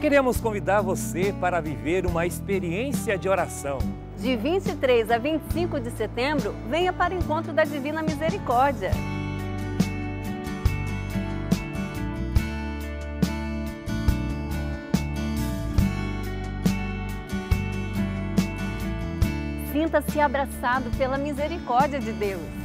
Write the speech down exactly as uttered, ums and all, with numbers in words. Queremos convidar você para viver uma experiência de oração. De vinte e três a vinte e cinco de setembro, venha para o encontro da Divina Misericórdia. Sinta-se abraçado pela misericórdia de Deus.